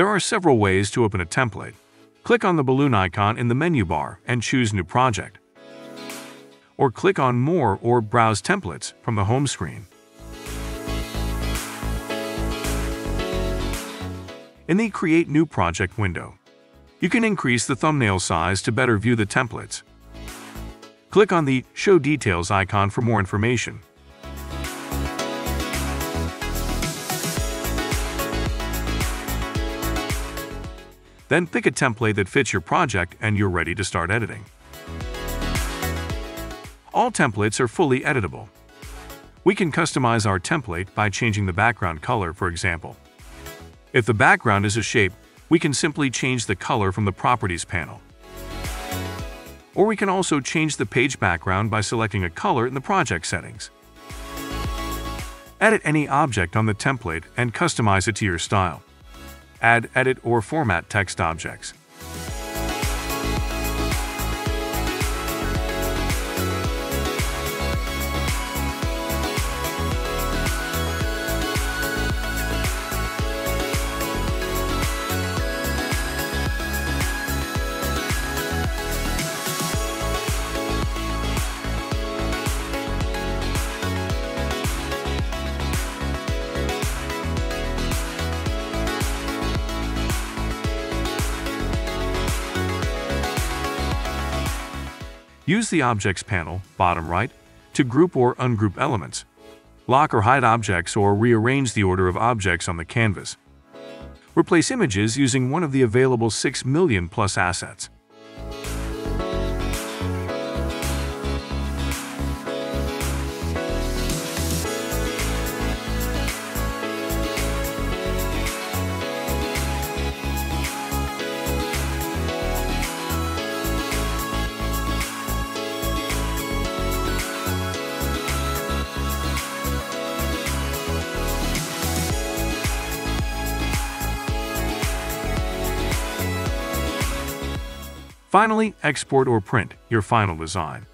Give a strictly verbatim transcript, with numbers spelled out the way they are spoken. There are several ways to open a template. Click on the balloon icon in the menu bar and choose New Project. Or click on More or Browse Templates from the home screen. In the Create New Project window, you can increase the thumbnail size to better view the templates. Click on the Show Details icon for more information. Then pick a template that fits your project and you're ready to start editing. All templates are fully editable. We can customize our template by changing the background color, for example. If the background is a shape, we can simply change the color from the Properties panel. Or we can also change the page background by selecting a color in the project settings. Edit any object on the template and customize it to your style. Add, edit, or format text objects. Use the Objects panel, bottom right, to group or ungroup elements, lock or hide objects, or rearrange the order of objects on the canvas. Replace images using one of the available six million plus assets. Finally, export or print your final design.